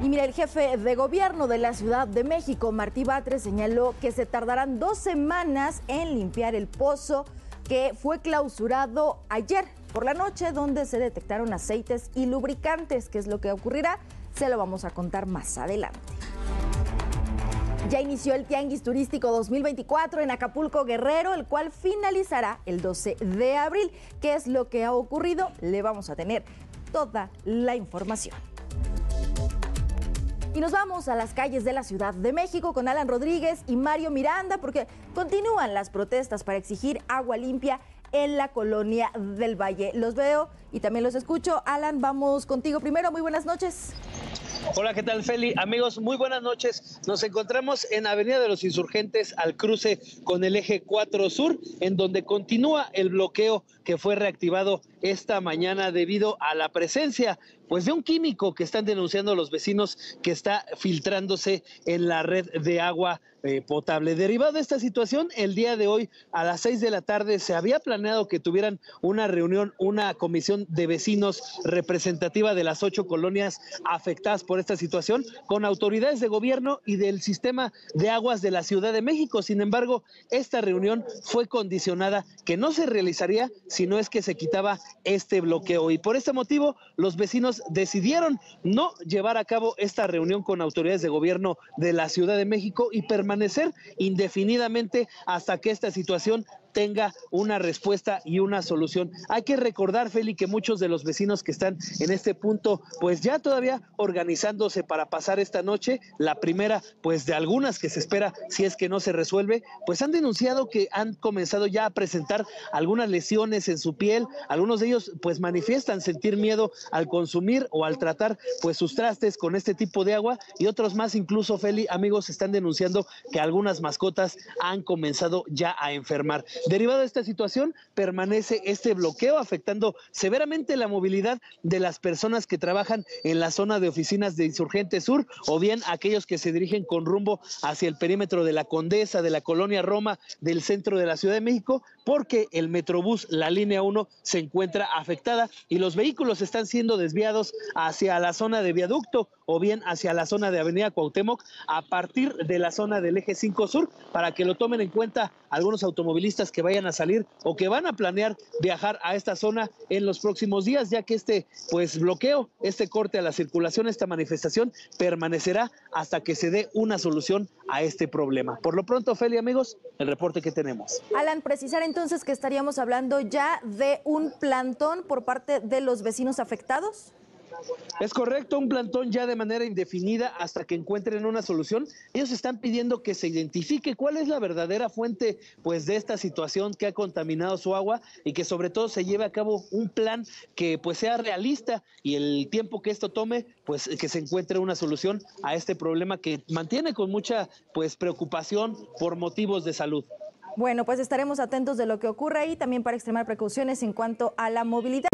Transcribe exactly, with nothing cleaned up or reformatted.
Y mira, el jefe de gobierno de la Ciudad de México, Martí Batres, señaló que se tardarán dos semanas en limpiar el pozo que fue clausurado ayer por la noche, donde se detectaron aceites y lubricantes. ¿Qué es lo que ocurrirá? Se lo vamos a contar más adelante. Ya inició el Tianguis Turístico dos mil veinticuatro en Acapulco, Guerrero, el cual finalizará el doce de abril. ¿Qué es lo que ha ocurrido? Le vamos a tener toda la información. Y nos vamos a las calles de la Ciudad de México con Alan Rodríguez y Mario Miranda, porque continúan las protestas para exigir agua limpia en la colonia del Valle. Los veo y también los escucho. Alan, vamos contigo primero. Muy buenas noches. Hola, ¿qué tal, Feli? Amigos, muy buenas noches. Nos encontramos en Avenida de los Insurgentes al cruce con el Eje cuatro Sur, en donde continúa el bloqueo que fue reactivado esta mañana debido a la presencia pues de un químico que están denunciando los vecinos que está filtrándose en la red de agua eh, potable. Derivado de esta situación, el día de hoy a las seis de la tarde se había planeado que tuvieran una reunión, una comisión de vecinos representativa de las ocho colonias afectadas por esta situación con autoridades de gobierno y del sistema de aguas de la Ciudad de México. Sin embargo, esta reunión fue condicionada que no se realizaría si no es que se quitaba este bloqueo. Y por este motivo, los vecinos decidieron no llevar a cabo esta reunión con autoridades de gobierno de la Ciudad de México y permanecer indefinidamente hasta que esta situación tenga una respuesta y una solución. Hay que recordar, Feli, que muchos de los vecinos que están en este punto, pues ya todavía organizándose para pasar esta noche, la primera, pues de algunas que se espera, si es que no se resuelve, pues han denunciado que han comenzado ya a presentar algunas lesiones en su piel. Algunos de ellos, pues manifiestan sentir miedo al consumir o al tratar, pues sus trastes con este tipo de agua, y otros más, incluso, Feli, amigos, están denunciando que algunas mascotas han comenzado ya a enfermar. Derivado de esta situación, permanece este bloqueo afectando severamente la movilidad de las personas que trabajan en la zona de oficinas de Insurgente Sur o bien aquellos que se dirigen con rumbo hacia el perímetro de la Condesa, de la Colonia Roma, del centro de la Ciudad de México, porque el Metrobús, la línea uno, se encuentra afectada y los vehículos están siendo desviados hacia la zona de Viaducto o bien hacia la zona de Avenida Cuauhtémoc a partir de la zona del Eje cinco Sur, para que lo tomen en cuenta algunos automovilistas que vayan a salir o que van a planear viajar a esta zona en los próximos días, ya que este pues bloqueo, este corte a la circulación, esta manifestación permanecerá hasta que se dé una solución a este problema. Por lo pronto, Feli, amigos, el reporte que tenemos. Alan, precisar entonces que estaríamos hablando ya de un plantón por parte de los vecinos afectados. Es correcto, un plantón ya de manera indefinida hasta que encuentren una solución. Ellos están pidiendo que se identifique cuál es la verdadera fuente pues de esta situación que ha contaminado su agua y que sobre todo se lleve a cabo un plan que pues sea realista y el tiempo que esto tome pues que se encuentre una solución a este problema que mantiene con mucha pues preocupación por motivos de salud. Bueno, pues estaremos atentos de lo que ocurra ahí también para extremar precauciones en cuanto a la movilidad.